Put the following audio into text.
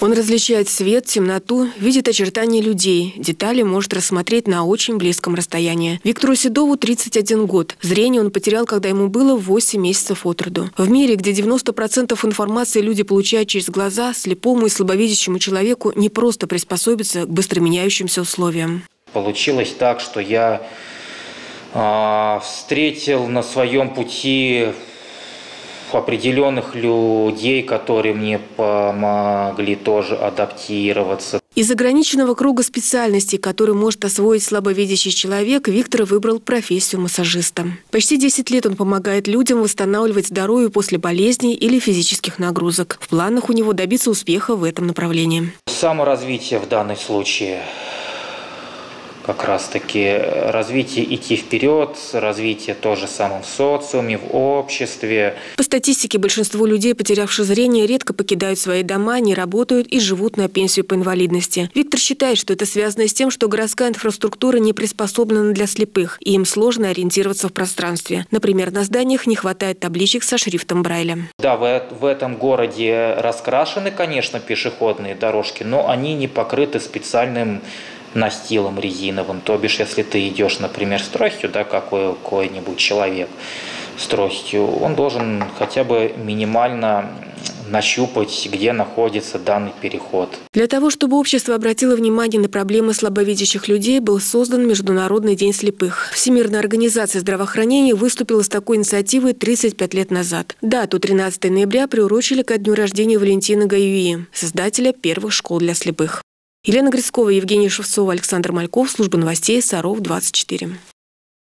Он различает свет, темноту, видит очертания людей. Детали может рассмотреть на очень близком расстоянии. Виктору Седову 31 год. Зрение он потерял, когда ему было 8 месяцев от роду. В мире, где 90% информации люди получают через глаза, слепому и слабовидящему человеку не просто приспособиться к быстро меняющимся условиям. Получилось так, что я встретил на своем пути определенных людей, которые мне помогли тоже адаптироваться. Из ограниченного круга специальностей, который может освоить слабовидящий человек, Виктор выбрал профессию массажиста. Почти 10 лет он помогает людям восстанавливать здоровье после болезней или физических нагрузок. В планах у него добиться успеха в этом направлении. Саморазвитие в данном случае. Как раз-таки развитие, идти вперед, развитие тоже самым в социуме, в обществе. По статистике, большинство людей, потерявших зрение, редко покидают свои дома, не работают и живут на пенсию по инвалидности. Виктор считает, что это связано с тем, что городская инфраструктура не приспособлена для слепых, и им сложно ориентироваться в пространстве. Например, на зданиях не хватает табличек со шрифтом Брайля. Да, в этом городе раскрашены, конечно, пешеходные дорожки, но они не покрыты специальным настилом резиновым, то бишь, если ты идешь, например, с тростью, да, какой-нибудь человек с тростью, он должен хотя бы минимально нащупать, где находится данный переход. Для того, чтобы общество обратило внимание на проблемы слабовидящих людей, был создан Международный день слепых. Всемирная организация здравоохранения выступила с такой инициативой 35 лет назад. Дату 13 ноября приурочили ко дню рождения Валентина Гаюи, создателя первых школ для слепых. Елена Грискова, Евгений Шевцов, Александр Мальков. Служба новостей Саров, 24.